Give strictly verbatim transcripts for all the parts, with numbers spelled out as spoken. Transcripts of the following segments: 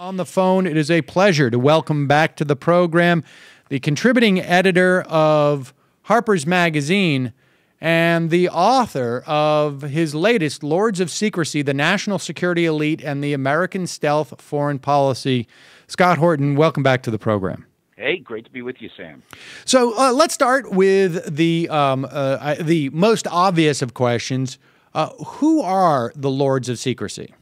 On the phone, it is a pleasure to welcome back to the program the contributing editor of Harper's Magazine and the author of his latest, Lords of Secrecy, The National Security Elite and the American Stealth Foreign Policy. Scott Horton, welcome back to the program. Hey, great to be with you, Sam. So uh, let's start with the, um, uh, the most obvious of questions. Uh, who are the Lords of Secrecy?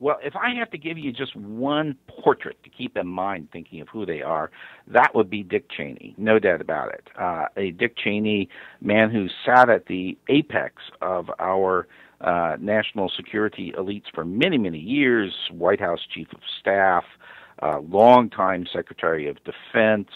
Well, if I have to give you just one portrait to keep in mind thinking of who they are, that would be Dick Cheney, no doubt about it. Uh, a Dick Cheney, man who sat at the apex of our uh, national security elites for many, many years, White House Chief of Staff, uh, longtime Secretary of Defense,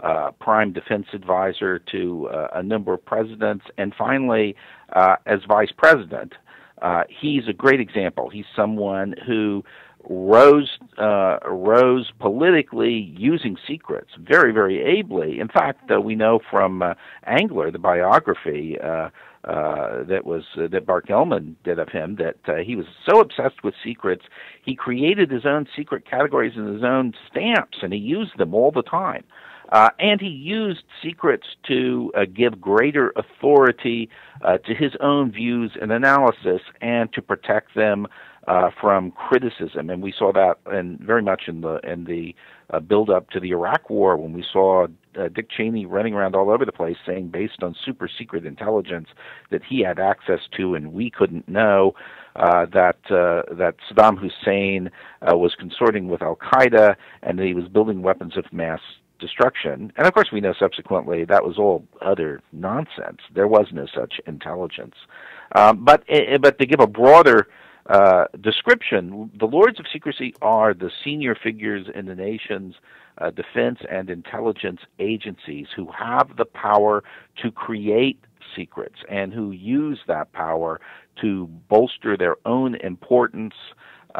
Uh, prime defense advisor to uh, a number of presidents, and finally, uh, as vice president. Uh, he's a great example. He's someone who rose, uh, rose politically using secrets very, very ably. In fact, uh, we know from uh, Angler, the biography uh, uh, that was uh, that Bart Gelman did of him, that uh, he was so obsessed with secrets, he created his own secret categories and his own stamps, and he used them all the time. Uh, and he used secrets to uh, give greater authority uh, to his own views and analysis and to protect them uh, from criticism. And we saw that in, very much in the, in the uh, build-up to the Iraq War, when we saw uh, Dick Cheney running around all over the place saying, based on super-secret intelligence that he had access to and we couldn't know, Uh, that uh, that Saddam Hussein uh, was consorting with al-Qaeda and that he was building weapons of mass destruction. And of course we know subsequently that was all utter nonsense. There was no such intelligence. Um, but, uh, but to give a broader uh, description, the Lords of Secrecy are the senior figures in the nation's uh, defense and intelligence agencies who have the power to create secrets and who use that power to bolster their own importance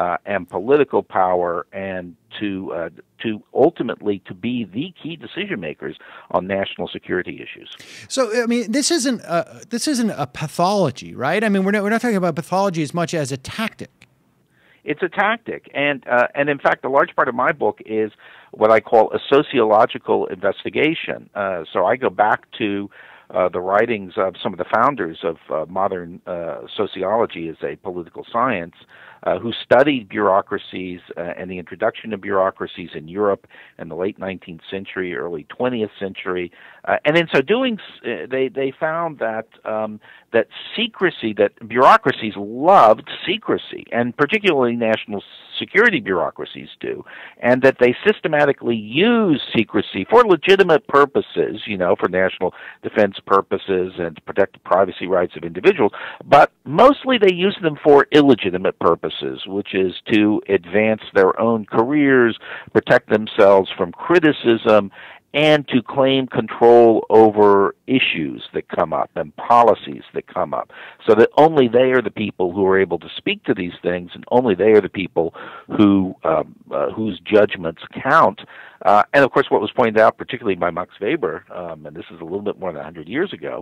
uh, and political power, and to uh, to ultimately to be the key decision makers on national security issues. So, I mean, this isn't a, this isn't a pathology, right? I mean, we're not we're not talking about pathology as much as a tactic. It's a tactic, and uh, and in fact, a large part of my book is what I call a sociological investigation. Uh, so I go back to Uh, the writings of some of the founders of uh, modern uh, sociology as a political science, uh, who studied bureaucracies uh, and the introduction of bureaucracies in Europe in the late nineteenth century, early twentieth century, uh, and in so doing, uh, they they found that um, that secrecy, that bureaucracies loved secrecy, and particularly national security bureaucracies do, and that they systematically use secrecy for legitimate purposes, you know, for national defense purposes and to protect the privacy rights of individuals, but mostly they use them for illegitimate purposes, which is to advance their own careers, protect themselves from criticism, and to claim control over issues that come up and policies that come up, so that only they are the people who are able to speak to these things, and only they are the people who um, uh, whose judgments count. Uh, and of course, what was pointed out, particularly by Max Weber, um, and this is a little bit more than a hundred years ago,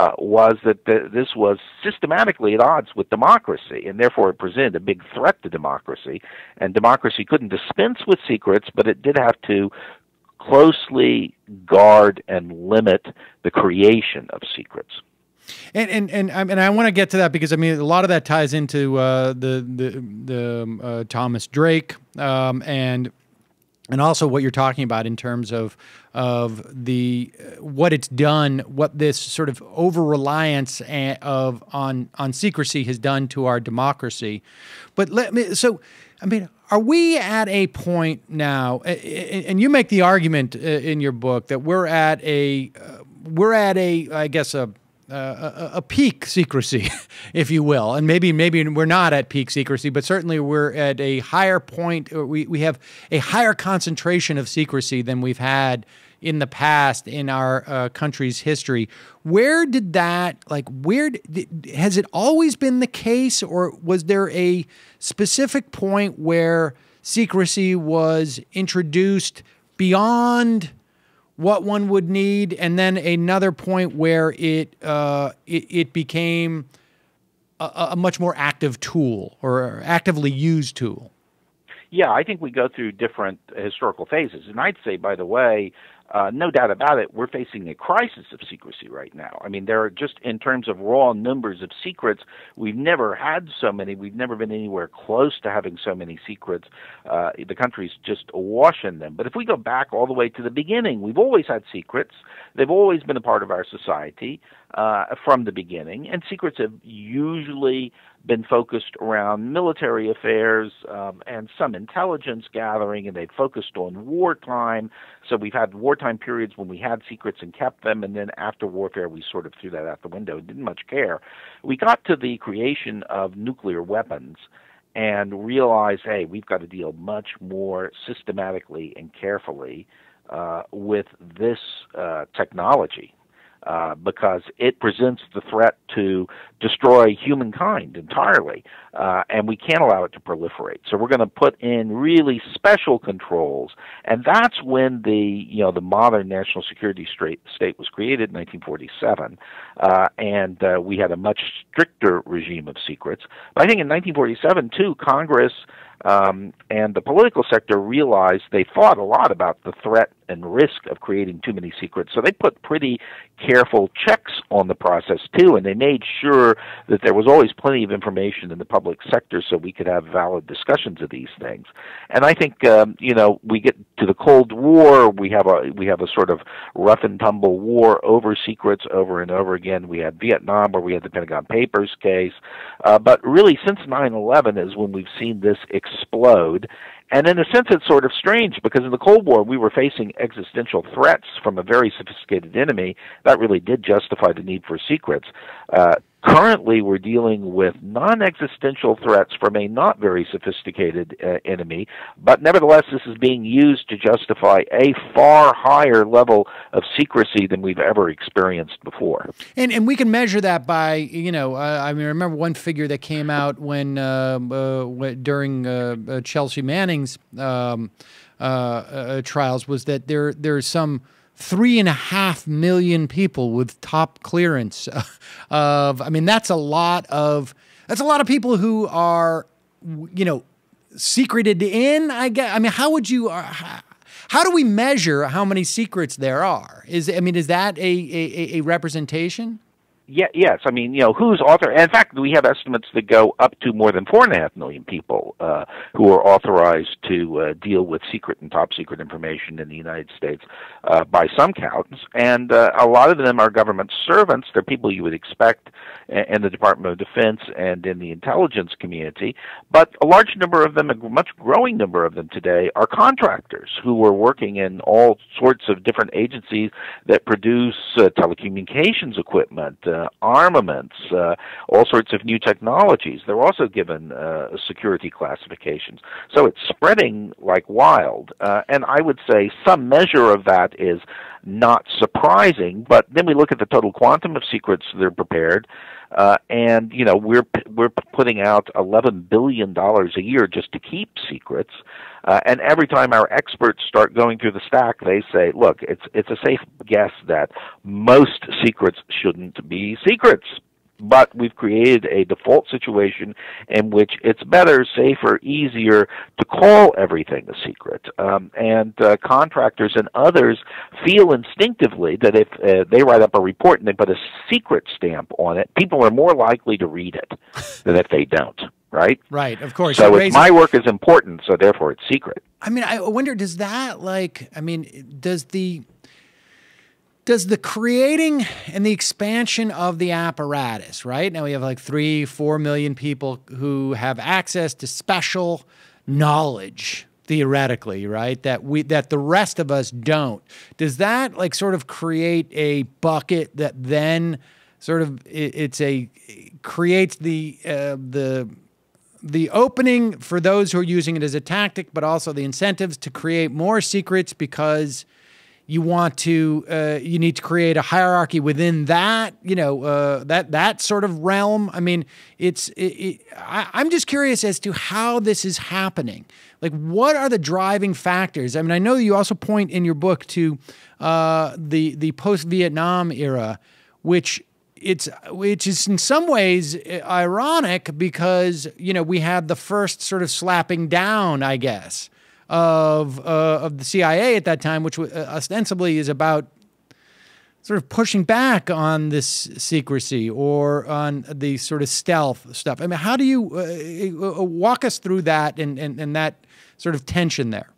uh, was that the, this was systematically at odds with democracy, and therefore it presented a big threat to democracy. And democracy couldn't dispense with secrets, but it did have to closely guard and limit the creation of secrets. And and and, and I want to get to that, because I mean a lot of that ties into uh, the the, the uh, Thomas Drake um, and and also what you're talking about in terms of of the what it's done, what this sort of over reliance of on on secrecy has done to our democracy. But let me so. I mean, are we at a point now, and you make the argument in your book that we're at a, uh, we're at a, I guess, a, a, a peak secrecy, if you will, and maybe maybe we're not at peak secrecy, but certainly we're at a higher point, or we, we have a higher concentration of secrecy than we've had in the past in our uh, country's history. Where did that, like, where, did, has it always been the case, or was there a specific point where secrecy was introduced beyond what one would need, and then another point where it, uh, it, it became a, a much more active tool, or actively used tool? yeah, I think we go through different historical phases. And I'd say, by the way, uh, no doubt about it, we're facing a crisis of secrecy right now. I mean, there are just, in terms of raw numbers of secrets, we've never had so many. We've never been anywhere close to having so many secrets. Uh, the country's just awash in them. But if we go back all the way to the beginning, we've always had secrets. They've always been a part of our society uh, from the beginning. And secrets have usually been focused around military affairs um, and some intelligence gathering, and they focused on wartime. So we've had wartime periods when we had secrets and kept them, and then after warfare we sort of threw that out the window and didn't much care. We got to the creation of nuclear weapons and realized, hey, we've got to deal much more systematically and carefully uh, with this uh, technology. Uh, because it presents the threat to destroy humankind entirely, uh, and we can't allow it to proliferate. So we're going to put in really special controls, and that's when the you know the modern national security state was created in nineteen forty-seven, uh, and uh, we had a much stricter regime of secrets. But I think in nineteen forty-seven too, Congress um, and the political sector realized they thought a lot about the threat and risk of creating too many secrets. So they put pretty careful checks on the process, too, and they made sure that there was always plenty of information in the public sector so we could have valid discussions of these things. And I think, um, you know, we get to the Cold War, we have a we have a sort of rough-and-tumble war over secrets over and over again. We had Vietnam, where we had the Pentagon Papers case. Uh, but really, since nine eleven is when we've seen this explode. And in a sense, it's sort of strange, because in the Cold War, we were facing existential threats from a very sophisticated enemy. That really did justify the need for secrets. Uh, currently, we're dealing with non-existential threats from a not very sophisticated uh, enemy, but nevertheless, this is being used to justify a far higher level of secrecy than we've ever experienced before. And, and we can measure that by, you know, uh, I mean, I remember one figure that came out when uh, uh, during uh, uh, Chelsea Manning. Um, uh, uh, trials was that there there's some three and a half million people with top clearance of, I mean, that's a lot of that's a lot of people who are, you know, secreted in. I guess, I mean, how would you uh, how, how do we measure how many secrets there are? Is I mean, is that a a, a representation? Yeah, yes. I mean, you know, who's author? And in fact, we have estimates that go up to more than four and a half million people uh, who are authorized to uh, deal with secret and top secret information in the United States uh, by some counts. And uh, a lot of them are government servants. They're people you would expect in the Department of Defense and in the intelligence community. But a large number of them, a much growing number of them today, are contractors who are working in all sorts of different agencies that produce uh, telecommunications equipment, Uh, Uh, armaments, uh, all sorts of new technologies. They're also given uh, security classifications. So it's spreading like wild. Uh, and I would say some measure of that is not surprising, but then we look at the total quantum of secrets that are prepared. Uh, and, you know, we're we're putting out eleven billion dollars a year just to keep secrets. Uh, and every time our experts start going through the stack, they say, look, it's it's a safe guess that most secrets shouldn't be secrets. But we've created a default situation in which it's better, safer, easier to call everything a secret. Um, and uh, contractors and others feel instinctively that if uh, they write up a report and they put a secret stamp on it, people are more likely to read it than if they don't. Right? Right, of course. So if my work is important, so therefore it's secret. I mean, I wonder, does that, like, I mean, does the... Does the creating and the expansion of the apparatus, right? Now we have like three, four million people who have access to special knowledge, theoretically, right? That we that the rest of us don't. Does that like sort of create a bucket that then sort of it, it's a it creates the uh, the the opening for those who are using it as a tactic, but also the incentives to create more secrets because you want to, uh, you need to create a hierarchy within that, you know, uh, that that sort of realm. I mean, it's. It, it, I, I'm just curious as to how this is happening. Like, what are the driving factors? I mean, I know you also point in your book to uh, the the post-Vietnam era, which it's which is in some ways ironic because, you know, we had the first sort of slapping down, I guess, of uh, of the C I A at that time, which ostensibly is about sort of pushing back on this secrecy or on the sort of stealth stuff. I mean, how do you uh, walk us through that and, and, and that sort of tension there?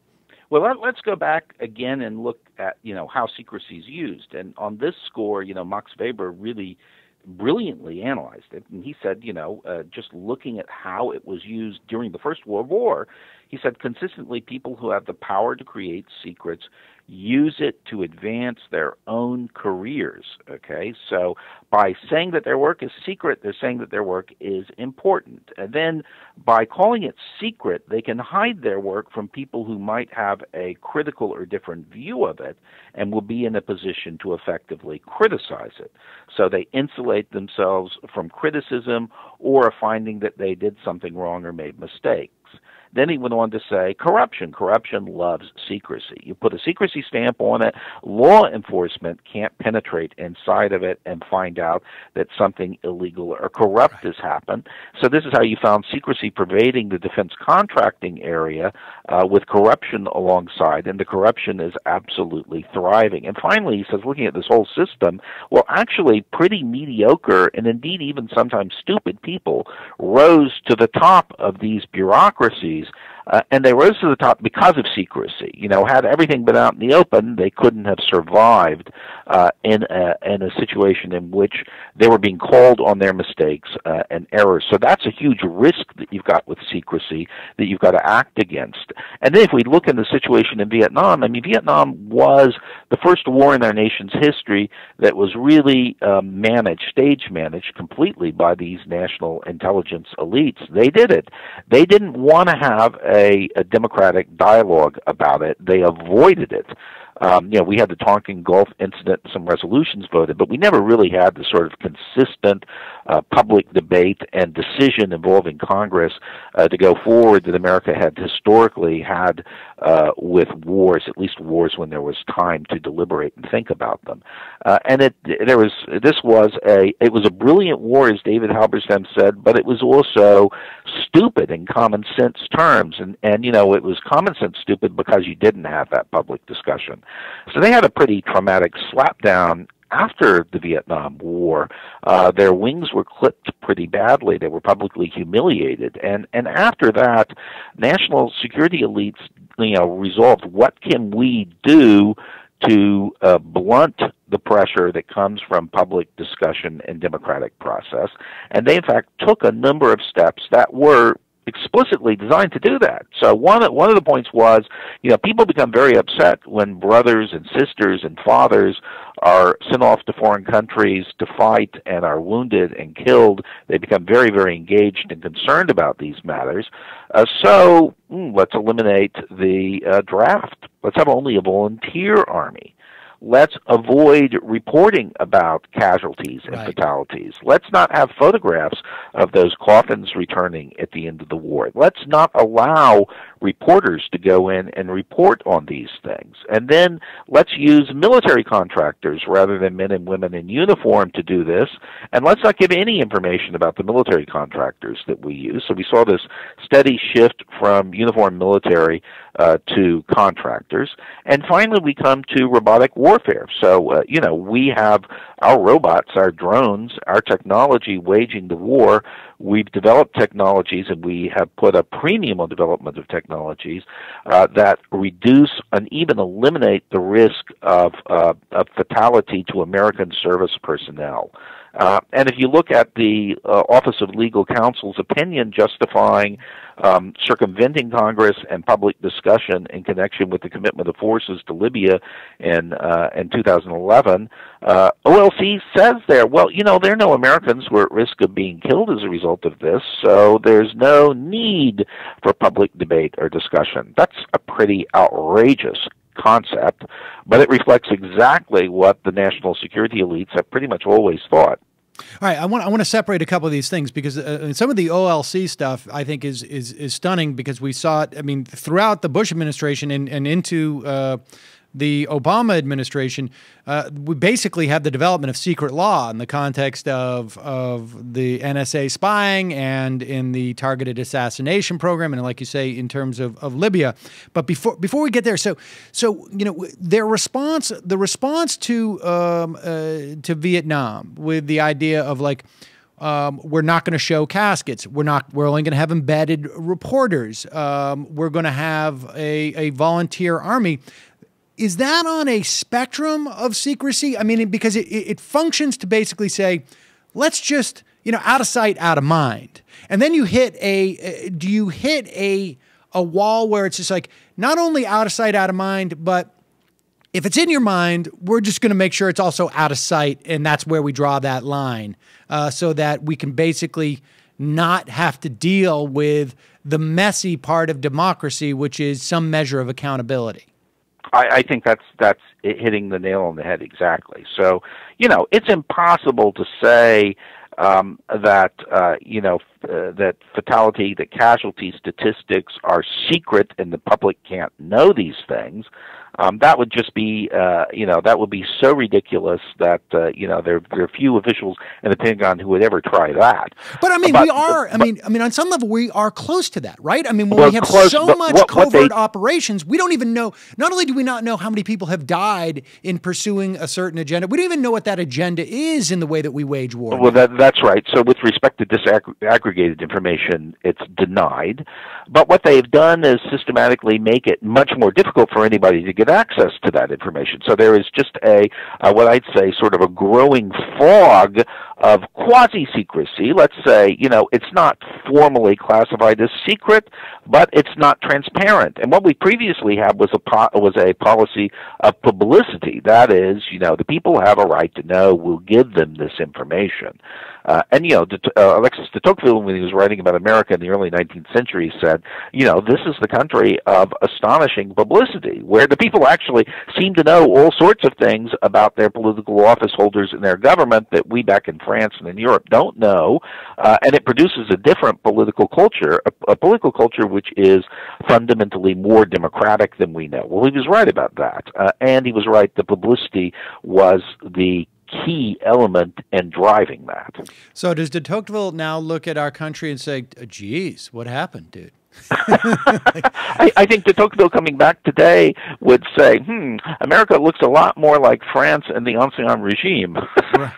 Well, let, let's go back again and look at, you know, how secrecy is used. And on this score, you know, Max Weber really brilliantly analyzed it. And he said, you know, uh, just looking at how it was used during the First World War, he said consistently people who have the power to create secrets use it to advance their own careers, okay? So by saying that their work is secret, they're saying that their work is important. And then by calling it secret, they can hide their work from people who might have a critical or different view of it and will be in a position to effectively criticize it. So they insulate themselves from criticism or a finding that they did something wrong or made mistakes. Then he went on to say, corruption. Corruption loves secrecy. You put a secrecy stamp on it, law enforcement can't penetrate inside of it and find out that something illegal or corrupt has happened. So this is how you found secrecy pervading the defense contracting area uh, with corruption alongside, and the corruption is absolutely thriving. And finally, he says, looking at this whole system, well, actually pretty mediocre and indeed even sometimes stupid people rose to the top of these bureaucracies. Uh, and they rose to the top because of secrecy. You know, had everything been out in the open, they couldn't have survived uh, in, a, in a situation in which they were being called on their mistakes uh, and errors. So that's a huge risk that you've got with secrecy that you've got to act against. And then if we look in the situation in Vietnam, I mean, Vietnam was the first war in our nation's history that was really um, managed, stage managed completely by these national intelligence elites. They did it. They didn't want to have a, a democratic dialogue about it. They avoided it. Um, you know, we had the Tonkin Gulf incident, some resolutions voted, but we never really had the sort of consistent uh, public debate and decision involving Congress uh, to go forward that America had historically had uh, with wars, at least wars when there was time to deliberate and think about them. Uh, and it, there was this was a it was a brilliant war, as David Halberstam said, but it was also stupid in common sense terms, and and you know it was common sense stupid because you didn't have that public discussion. So they had a pretty traumatic slapdown after the Vietnam War. Uh, their wings were clipped pretty badly. They were publicly humiliated. And, and after that, national security elites, you know, resolved what can we do to uh, blunt the pressure that comes from public discussion and democratic process. And they, in fact, took a number of steps that were explicitly designed to do that. So one one of the points was, you know, people become very upset when brothers and sisters and fathers are sent off to foreign countries to fight and are wounded and killed. They become very, very engaged and concerned about these matters. Uh, so mm, let's eliminate the uh, draft. Let's have only a volunteer army. Let's avoid reporting about casualties and right. fatalities. Let's not have photographs of those coffins returning at the end of the war. Let's not allow reporters to go in and report on these things. And then let's use military contractors rather than men and women in uniform to do this. And let's not give any information about the military contractors that we use. So we saw this steady shift from uniform military uh, to contractors. And finally, we come to robotic war. warfare. So, uh, you know, we have our robots, our drones, our technology waging the war. We've developed technologies, and we have put a premium on development of technologies uh, that reduce and even eliminate the risk of, uh, of fatality to American service personnel. Uh, and if you look at the uh, Office of Legal Counsel's opinion justifying um, circumventing Congress and public discussion in connection with the commitment of forces to Libya in uh, in two thousand eleven, uh, O L C says there, well, you know, there are no Americans who are at risk of being killed as a result of this, so there's no need for public debate or discussion. That's a pretty outrageous concept, but it reflects exactly what the national security elites have pretty much always thought. All right, I want I want to separate a couple of these things because uh, some of the O L C stuff I think is is is stunning because we saw it. I mean, throughout the Bush administration and, and into uh, the Obama administration, uh, we basically had the development of secret law in the context of, of the N S A spying and in the targeted assassination program, and like you say, in terms of, of Libya. But before, before we get there, so, so you know, their response, the response to, um, uh, to Vietnam with the idea of like, Um, we're not going to show caskets. We're not. We're only going to have embedded reporters. Um, we're going to have a, a volunteer army. Is that on a spectrum of secrecy? I mean, because it, it functions to basically say, let's just, you know, out of sight, out of mind. And then you hit a. Do you hit a a wall where it's just like not only out of sight, out of mind, but if it's in your mind, we're just going to make sure it's also out of sight, and that's where we draw that line, uh, so that we can basically not have to deal with the messy part of democracy, which is some measure of accountability. I, I think that's that's hitting the nail on the head exactly. So, you know, it's impossible to say um, that uh, you know uh, that fatality, the casualty statistics are secret, and the public can't know these things. Um, that would just be, uh, you know, that would be so ridiculous that, uh, you know, there, there are few officials in the Pentagon who would ever try that. But I mean, but, we are. I but, mean, I mean, on some level, we are close to that, right? I mean, when we have close, so much what, covert what they, operations, we don't even know. Not only do we not know how many people have died in pursuing a certain agenda, we don't even know what that agenda is in the way that we wage war. Well, that, that's right. So, with respect to disaggregated information, it's denied. But what they've done is systematically make it much more difficult for anybody to get access to that information. So there is just a, uh, what I'd say, sort of a growing fog of quasi-secrecy. Let's say, you know, it's not formally classified as secret, but it's not transparent. And what we previously had was a po was a policy of publicity. That is, you know, the people have a right to know. We'll give them this information. Uh, and, you know, uh, Alexis de Tocqueville, when he was writing about America in the early nineteenth century, said, you know, this is the country of astonishing publicity, where the people actually seem to know all sorts of things about their political office holders and their government that we back in France and in Europe don't know, uh, and it produces a different political culture, a, a political culture which is fundamentally more democratic than we know. Well, he was right about that, uh, and he was right. The publicity was the key element in driving that. So does de Tocqueville now look at our country and say, geez, what happened, dude? I, I think de Tocqueville coming back today would say, hmm, America looks a lot more like France and the Ancien Regime. Right.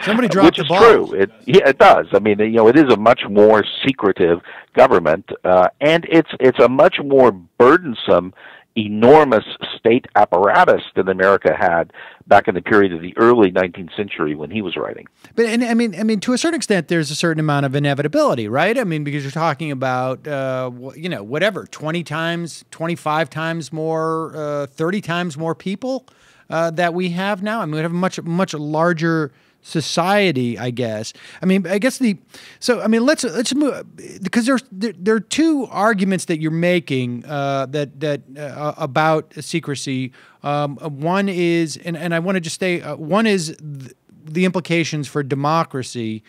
Somebody dropped the ball. Which is true. It, yeah, it does. I mean, you know, it is a much more secretive government, uh, and it's, it's a much more burdensome, enormous state apparatus that America had back in the period of the early nineteenth century when he was writing. But and I mean, I mean, to a certain extent, there's a certain amount of inevitability, right? I mean, because you're talking about, uh, you know, whatever, twenty times, twenty-five times more, uh, thirty times more people uh, that we have now. I mean, we have a much, much larger society, I guess. I mean, I guess the so I mean, let's let's move, because there's there, there are two arguments that you're making uh, that that uh, about secrecy. Um, one is, and and I want to just say, uh, one is th the implications for democracy.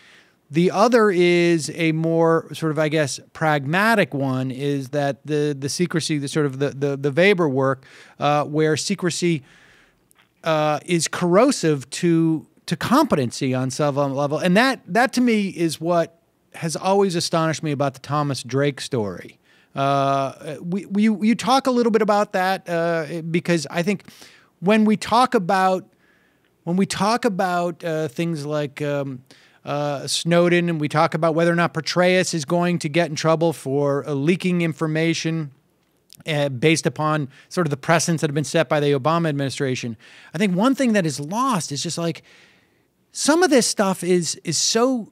The other is a more sort of, I guess, pragmatic one. Is that the the secrecy, the sort of the the, the Weber work, uh, where secrecy uh, is corrosive to to competency on some level. And that, that to me is what has always astonished me about the Thomas Drake story. Uh, we, we, you talk a little bit about that, uh, because I think when we talk about, when we talk about uh, things like um, uh, Snowden, and we talk about whether or not Petraeus is going to get in trouble for uh, leaking information Uh, based upon sort of the precedents that have been set by the Obama administration, I think one thing that is lost is just like some of this stuff is is so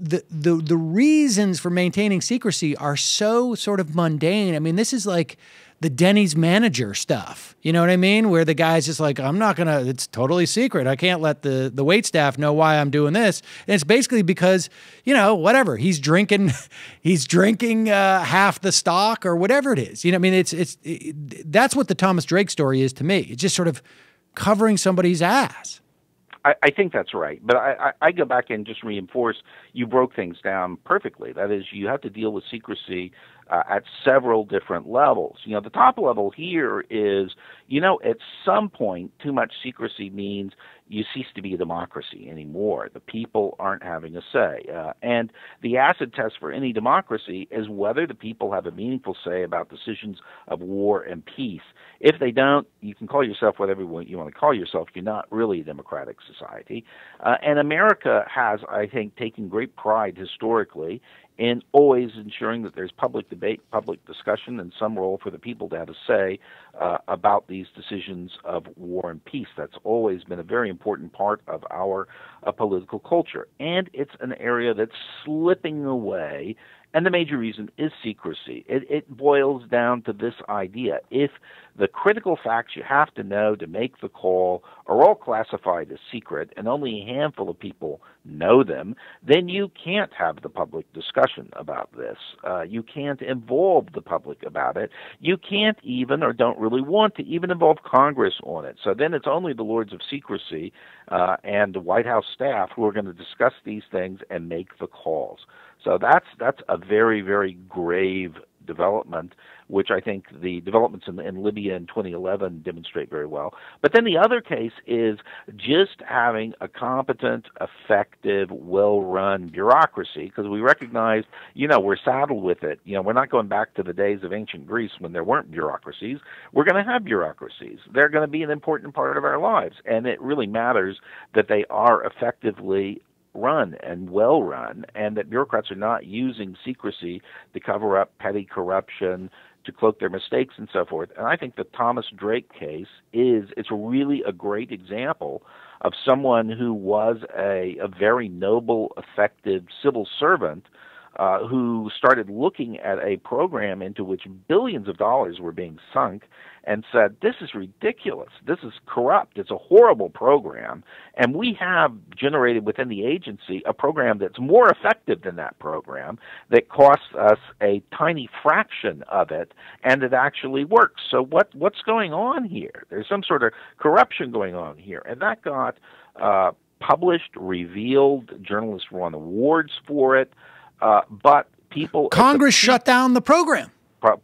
the the the reasons for maintaining secrecy are so sort of mundane. I mean, this is like the Denny's manager stuff, you know what I mean? Where the guy's just like, I'm not gonna, it's totally secret. I can't let the, the waitstaff know why I'm doing this. And it's basically because, you know, whatever, he's drinking, he's drinking uh, half the stock or whatever it is. You know what I mean? It's, it's, it, that's what the Thomas Drake story is to me. It's just sort of covering somebody's ass. I, I think that's right. But I, I, I go back and just reinforce, you broke things down perfectly. That is, you have to deal with secrecy uh, at several different levels. You know, the top level here is, you know, at some point, too much secrecy means you cease to be a democracy anymore. The people aren't having a say. Uh, and the acid test for any democracy is whether the people have a meaningful say about decisions of war and peace. If they don't, you can call yourself whatever you want to call yourself. You're not really a democratic society. Uh, and America has, I think, taken great pride historically in always ensuring that there's public debate, public discussion, and some role for the people to have a say uh, about these decisions of war and peace. That's always been a very important part of our uh, political culture. And it's an area that's slipping away, and the major reason is secrecy. It, it boils down to this idea. If the critical facts you have to know to make the call are all classified as secret and only a handful of people know them, then you can't have the public discussion about this. Uh, you can't involve the public about it. You can't even, or don't really want to even, involve Congress on it. So then it's only the Lords of Secrecy uh, and the White House staff who are going to discuss these things and make the calls. So that's that's a very, very grave development, which I think the developments in, in Libya in twenty eleven demonstrate very well. But then the other case is just having a competent, effective, well-run bureaucracy, because we recognize, you know, we're saddled with it. You know, we're not going back to the days of ancient Greece when there weren't bureaucracies. We're going to have bureaucracies. They're going to be an important part of our lives, and it really matters that they are effectively run and well run, and that bureaucrats are not using secrecy to cover up petty corruption, to cloak their mistakes, and so forth. And I think the Thomas Drake case is, it's really a great example of someone who was a, a very noble, effective civil servant uh, who started looking at a program into which billions of dollars were being sunk and said, this is ridiculous, this is corrupt, it's a horrible program, and we have generated within the agency a program that's more effective than that program, that costs us a tiny fraction of it, and it actually works. So what what's going on here? There's some sort of corruption going on here. And that got uh, published, revealed, journalists won awards for it, uh, but people... Congress shut down the program.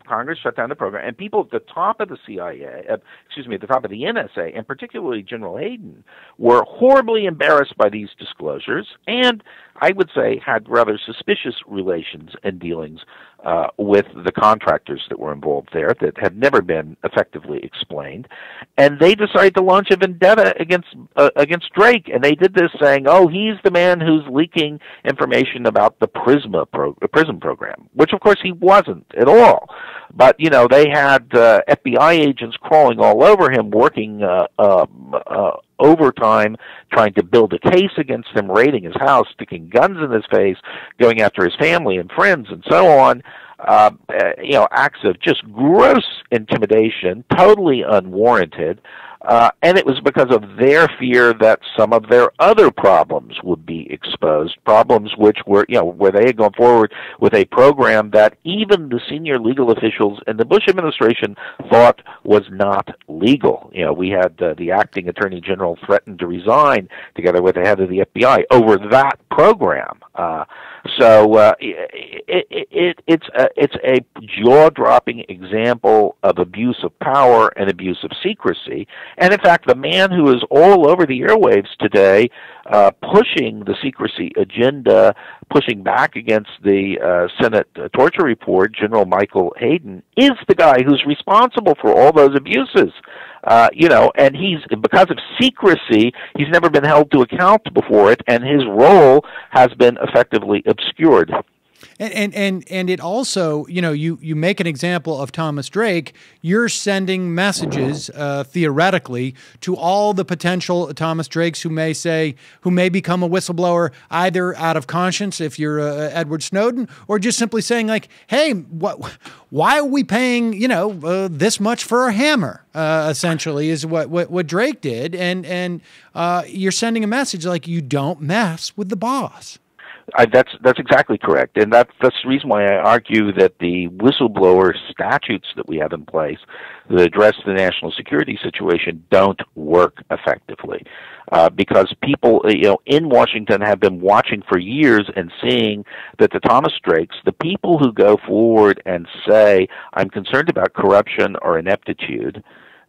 Congress shut down the program, and people at the top of the C I A, uh, excuse me, at the top of the N S A, and particularly General Hayden, were horribly embarrassed by these disclosures, and I would say had rather suspicious relations and dealings uh, with the contractors that were involved there that had never been effectively explained. And they decided to launch a vendetta against uh, against Drake, and they did this saying, oh, he's the man who's leaking information about the PRISM pro PRISM program, which of course he wasn't at all. But, you know, they had uh, F B I agents crawling all over him, working uh, uh, uh, overtime, trying to build a case against him, raiding his house, sticking guns in his face, going after his family and friends and so on. Uh, you know, acts of just gross intimidation, totally unwarranted. Uh, and it was because of their fear that some of their other problems would be exposed, problems which were, you know, where they had gone forward with a program that even the senior legal officials in the Bush administration thought was not legal. You know, we had uh, the acting attorney general threatened to resign together with the head of the F B I over that program. Uh, so uh, it, it, it, it's, a, it's a jaw-dropping example of abuse of power and abuse of secrecy. And in fact, the man who is all over the airwaves today uh, pushing the secrecy agenda, pushing back against the uh, Senate uh, torture report, General Michael Hayden, is the guy who's responsible for all those abuses. Uh, you know, and he's, because of secrecy, he's never been held to account before it, and his role has been effectively obscured. And, and and and it also, you know, you you make an example of Thomas Drake. You're sending messages uh, theoretically to all the potential Thomas Drakes who may say, who may become a whistleblower, either out of conscience, if you're uh, Edward Snowden, or just simply saying like, hey, what? Why are we paying, you know, uh, this much for a hammer? Uh, essentially, is what, what what Drake did, and and uh, you're sending a message like, you don't mess with the boss. I, that's that's exactly correct, and that's that's the reason why I argue that the whistleblower statutes that we have in place that address the national security situation don't work effectively, uh, because people, you know, in Washington have been watching for years and seeing that the Thomas Drakes, the people who go forward and say, "I'm concerned about corruption or ineptitude,"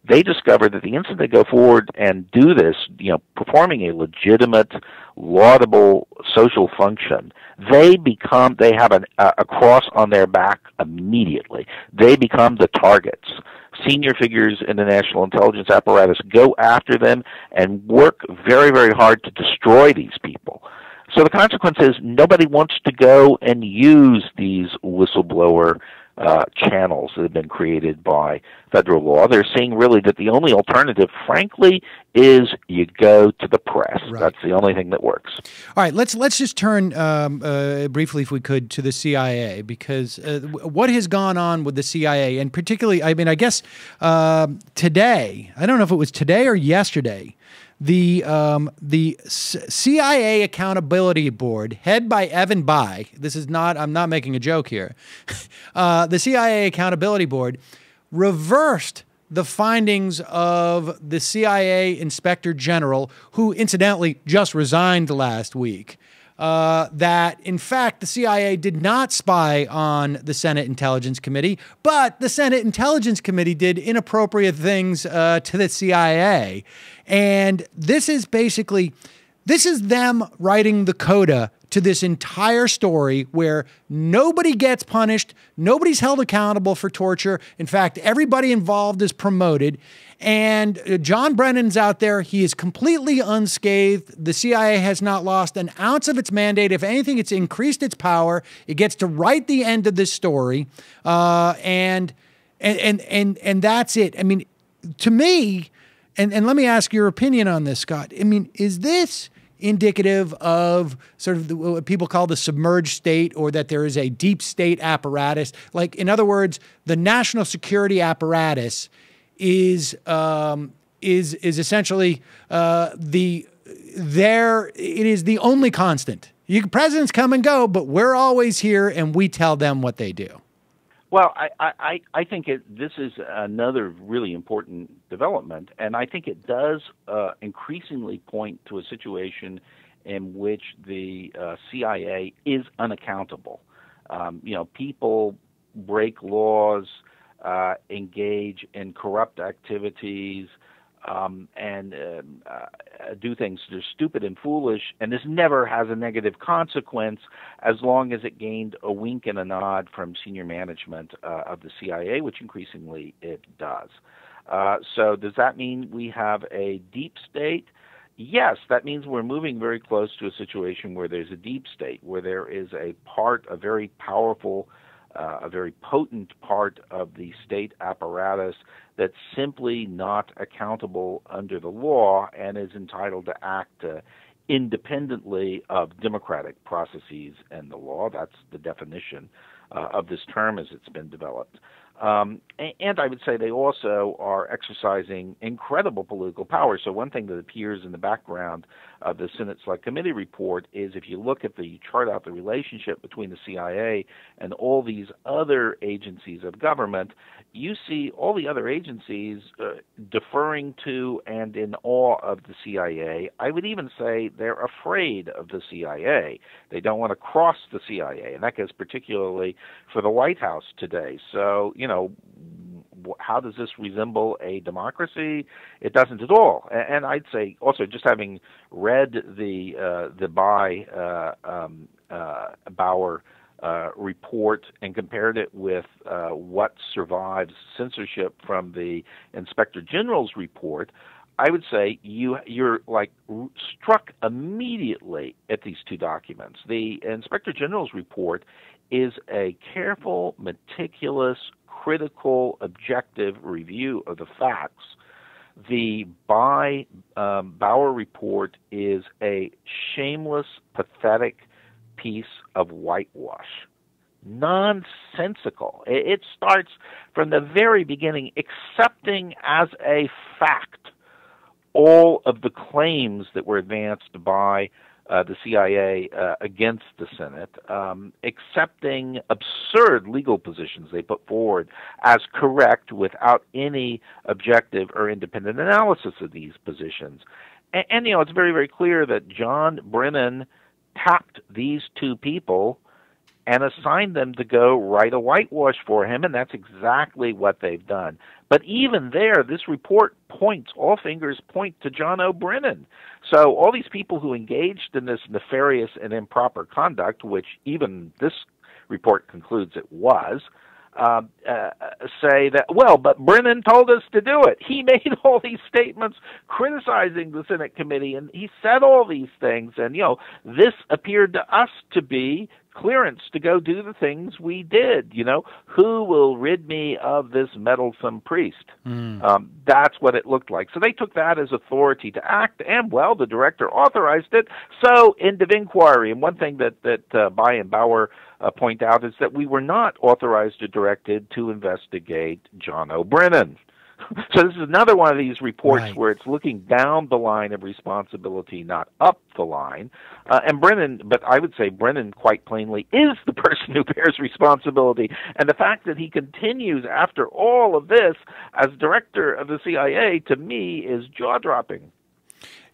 they discover that the instant they go forward and do this, you know, performing a legitimate, laudable social function, they become, they have an, uh, a cross on their back immediately. They become the targets. Senior figures in the national intelligence apparatus go after them and work very, very hard to destroy these people. So the consequence is nobody wants to go and use these whistleblower Uh, channels that have been created by federal law. They're seeing really that the only alternative, frankly, is you go to the press. Right. That's the only thing that works. All right, let's let's just turn um, uh, briefly, if we could, to the C I A, because uh, what has gone on with the C I A, and particularly, I mean, I guess uh, today, I don't know if it was today or yesterday, the um, the C I A Accountability Board, head by Evan Bayh, this is not, I'm not making a joke here, uh, the C I A Accountability Board reversed the findings of the C I A Inspector General, who incidentally just resigned last week, uh, that in fact the C I A did not spy on the Senate Intelligence Committee, but the Senate Intelligence Committee did inappropriate things uh, to the C I A. And this is basically, this is them writing the coda to this entire story where nobody gets punished, nobody's held accountable for torture. In fact, everybody involved is promoted. And John Brennan's out there. He is completely unscathed. The C I A has not lost an ounce of its mandate. If anything, it's increased its power. It gets to write the end of this story. Uh, and, and, and, and, and that's it. I mean, to me... And, and let me ask your opinion on this, Scott. I mean, is this indicative of sort of the, what people call the submerged state, or that there is a deep state apparatus? Like, in other words, the national security apparatus is um, is is essentially uh, the there. It is the only constant. You, presidents come and go, but we're always here, and we tell them what they do. Well, I, I, I think it, this is another really important development, and I think it does uh, increasingly point to a situation in which the uh, C I A is unaccountable. Um, you know, people break laws, uh, engage in corrupt activities, um, and uh, uh, do things that are stupid and foolish, and this never has a negative consequence as long as it gained a wink and a nod from senior management uh, of the C I A, which increasingly it does. Uh, so does that mean we have a deep state? Yes, that means we're moving very close to a situation where there's a deep state, where there is a part, a very powerful, Uh, a very potent part of the state apparatus that's simply not accountable under the law and is entitled to act uh, independently of democratic processes and the law. That's the definition uh, of this term as it's been developed. Um, and I would say they also are exercising incredible political power. So one thing that appears in the background of the Senate Select Committee report is, if you look at the, you chart out the relationship between the C I A and all these other agencies of government, you see all the other agencies uh, deferring to and in awe of the C I A. I would even say they're afraid of the C I A. They don't want to cross the C I A, and that goes particularly for the White House today. So, you You know, how does this resemble a democracy? It doesn't at all. And I'd say also, just having read the uh, the Bayh uh, um, uh, Bauer uh, report and compared it with uh, what survives censorship from the Inspector General's report, I would say you you're like struck immediately at these two documents. The Inspector General's report is a careful, meticulous, critical, objective review of the facts. The Bayh um, Bauer report is a shameless, pathetic piece of whitewash. Nonsensical. It starts from the very beginning accepting as a fact all of the claims that were advanced by uh, the C I A uh, against the Senate, um, accepting absurd legal positions they put forward as correct without any objective or independent analysis of these positions. And, and you know, it's very, very clear that John Brennan tapped these two people and assigned them to go write a whitewash for him, and that's exactly what they've done. But even there, this report points, all fingers point to John O'Brien. So all these people who engaged in this nefarious and improper conduct, which even this report concludes it was, Uh, uh, say that, well, but Brennan told us to do it. He made all these statements criticizing the Senate committee, and he said all these things. And, you know, this appeared to us to be clearance to go do the things we did. You know, who will rid me of this meddlesome priest? Mm. Um, that's what it looked like. So they took that as authority to act, and, well, the director authorized it, so end of inquiry. And one thing that, that uh, Bayh and Bauer Uh, point out is that we were not authorized or directed to investigate John O'Brien. So this is another one of these reports right. where it's looking down the line of responsibility, not up the line. Uh, and Brennan, but I would say Brennan quite plainly is the person who bears responsibility. And the fact that he continues after all of this as director of the C I A, to me, is jaw-dropping.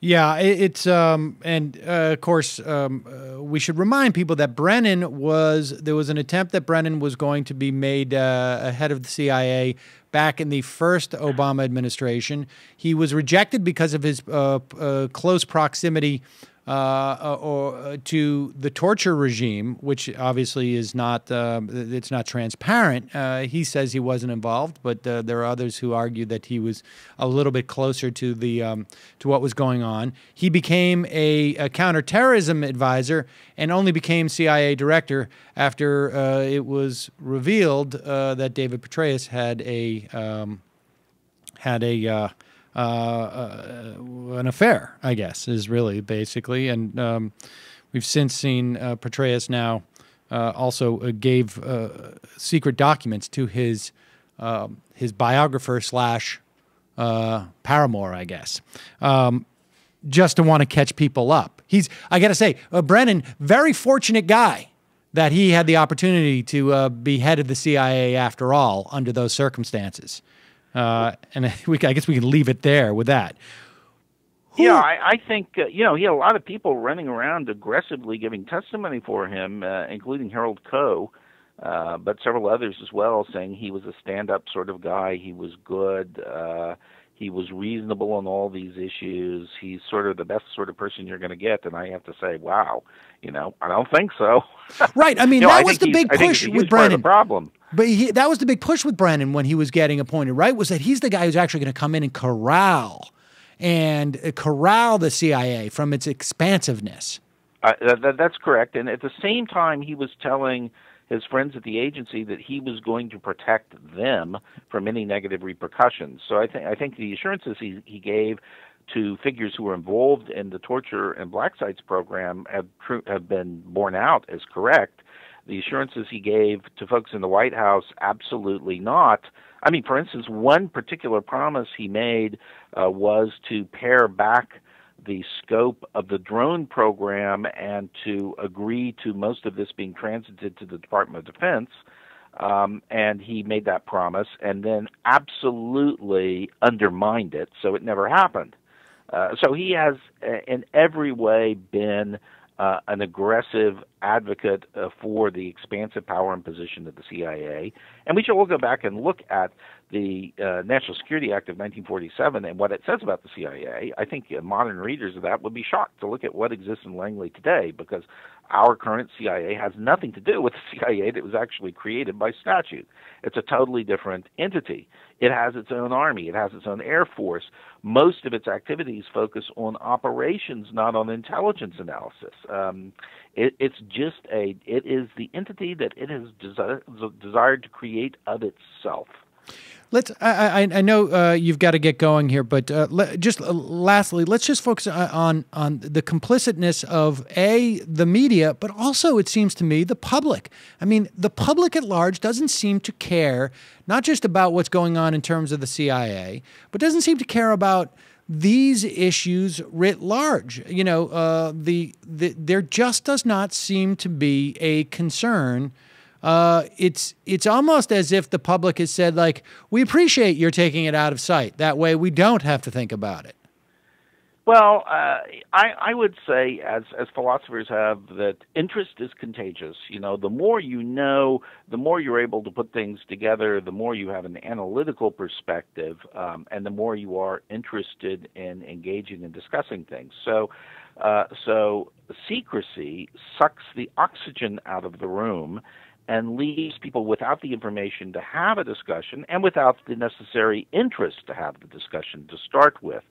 Yeah, it's um, and uh, of course um, uh, we should remind people that Brennan was there was an attempt that Brennan was going to be made uh, head of the C I A back in the first Obama administration. He was rejected because of his uh, uh, close proximity uh, or uh, to the torture regime, which obviously is not uh, it's not transparent. Uh, he says he wasn't involved, but uh, there are others who argue that he was a little bit closer to the um, to what was going on. He became a, a counterterrorism advisor and only became C I A director after uh, it was revealed uh, that David Petraeus had a um, had a uh, Uh, uh, an affair, I guess, is really basically. And um, we've since seen uh, Petraeus now uh, also uh, gave uh, secret documents to his uh, his biographer slash uh, paramour, I guess, um, just to want to catch people up. He's, I got to say, uh, Brennan, very fortunate guy that he had the opportunity to uh, be head of the C I A after all under those circumstances. Uh, and we, I guess we can leave it there with that. Who? Yeah, I, I think, uh, you know, he had a lot of people running around aggressively giving testimony for him, uh, including Harold Coe, uh, but several others as well, saying he was a stand-up sort of guy, he was good, uh, he was reasonable on all these issues, he's sort of the best sort of person you're going to get, and I have to say, wow, you know, I don't think so. Right, I mean, you know, that I was the big push with Brennan. Problem. But he, that was the big push with Brennan when he was getting appointed, right? Was that he's the guy who's actually going to come in and corral, and corral the C I A from its expansiveness. Uh, that, that's correct. And at the same time, he was telling his friends at the agency that he was going to protect them from any negative repercussions. So I think I think the assurances he, he gave to figures who were involved in the torture and black sites program have, tr have been borne out as correct. The assurances he gave to folks in the White House, absolutely not. I mean, for instance, one particular promise he made uh, was to pare back the scope of the drone program and to agree to most of this being transited to the Department of Defense. Um, and he made that promise and then absolutely undermined it, so it never happened. Uh, so he has, in every way, been Uh, an aggressive advocate uh, for the expansive power and position of the C I A. And we should all go back and look at the uh, National Security Act of nineteen forty-seven and what it says about the C I A. I think uh, modern readers of that would be shocked to look at what exists in Langley today, because our current C I A has nothing to do with the C I A that was actually created by statute. It's a totally different entity. It has its own army. It has its own air force. Most of its activities focus on operations, not on intelligence analysis. Um, it, it's just a – it is the entity that it has desi desired to create of itself. Let's. I, I, I know uh, you've got to get going here, but uh, le just uh, lastly, let's just focus on on the complicitness of a the media, but also it seems to me the public. I mean, the public at large doesn't seem to care, not just about what's going on in terms of the C I A, but doesn't seem to care about these issues writ large. You know, uh, the, the there just does not seem to be a concern. Uh, it's it's almost as if the public has said, like, we appreciate you're taking it out of sight. That way we don't have to think about it. Well, uh, I, I would say, as, as philosophers have, that interest is contagious. You know, the more you know, the more you're able to put things together, the more you have an analytical perspective, um, and the more you are interested in engaging and discussing things. So, uh, so secrecy sucks the oxygen out of the room and leaves people without the information to have a discussion and without the necessary interest to have the discussion to start with.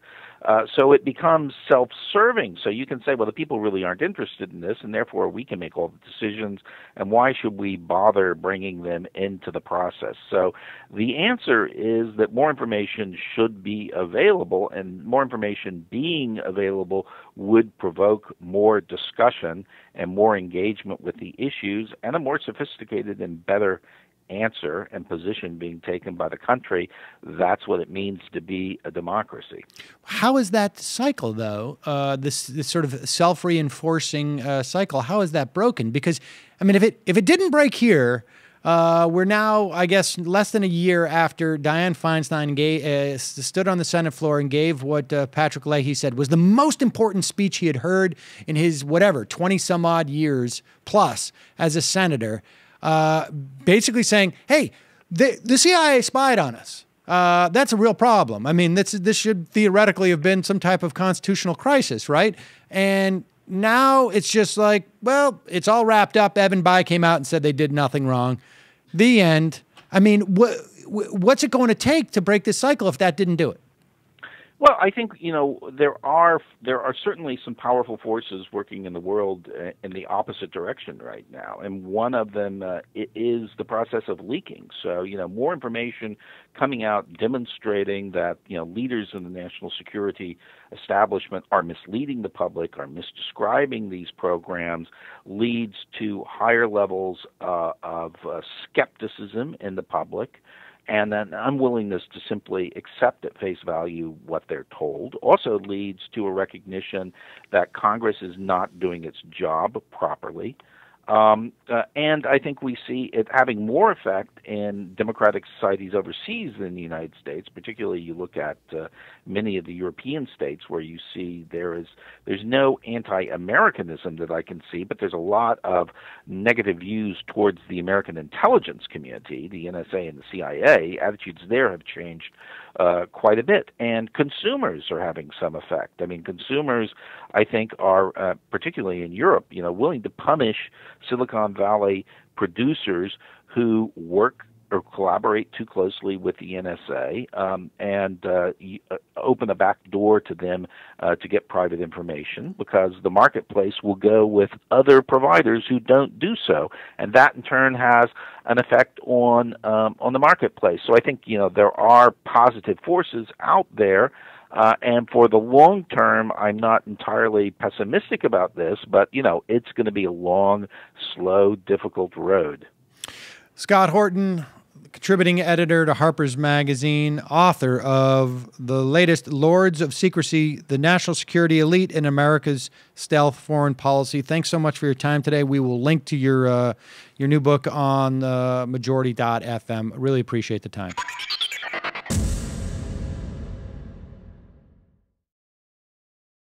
Uh, so it becomes self-serving. So you can say, well, the people really aren't interested in this, and therefore we can make all the decisions, and why should we bother bringing them into the process? So the answer is that more information should be available, and more information being available would provoke more discussion and more engagement with the issues and a more sophisticated and better answer and position being taken by the country. That's what it means to be a democracy. How is that cycle, though, uh, this, this sort of self-reinforcing uh, cycle, how is that broken? Because, I mean, if it, if it didn't break here, uh, we're now, I guess, less than a year after Dianne Feinstein gave, uh, stood on the Senate floor and gave what uh, Patrick Leahy said was the most important speech he had heard in his, whatever, twenty-some-odd years plus as a senator. Uh, basically saying, hey, the, the C I A spied on us. Uh, that's a real problem. I mean, this, this should theoretically have been some type of constitutional crisis, right? And now it's just like, well, it's all wrapped up. Evan Bayh came out and said they did nothing wrong. The end. I mean, wh wh what's it going to take to break this cycle if that didn't do it? Well, I think, you know, there are there are certainly some powerful forces working in the world in the opposite direction right now, and one of them uh, is the process of leaking. So, you know, more information coming out demonstrating that, you know, leaders in the national security establishment are misleading the public, are misdescribing these programs, leads to higher levels uh, of uh, skepticism in the public, and an unwillingness to simply accept at face value what they're told. Also leads to a recognition that Congress is not doing its job properly. Um, uh, and I think we see it having more effect in democratic societies overseas than the United States. Particularly, you look at uh, many of the European states where you see there is there's no anti-Americanism that I can see, but there's a lot of negative views towards the American intelligence community, the N S A and the C I A. Attitudes there have changed uh, quite a bit, and consumers are having some effect. I mean, consumers, I think, are uh, particularly in Europe, you know, willing to punish Silicon Valley producers who work or collaborate too closely with the N S A um, and uh, open a back door to them uh, to get private information, because the marketplace will go with other providers who don't do so, and that in turn has an effect on um, on the marketplace. So I think, you know, there are positive forces out there. Uh, and for the long term, I'm not entirely pessimistic about this, but, you know, it's going to be a long, slow, difficult road. Scott Horton, contributing editor to Harper's Magazine, author of the latest Lords of Secrecy, The National Security Elite in America's Stealth Foreign Policy. Thanks so much for your time today. We will link to your, uh, your new book on uh, majority dot F M. Really appreciate the time.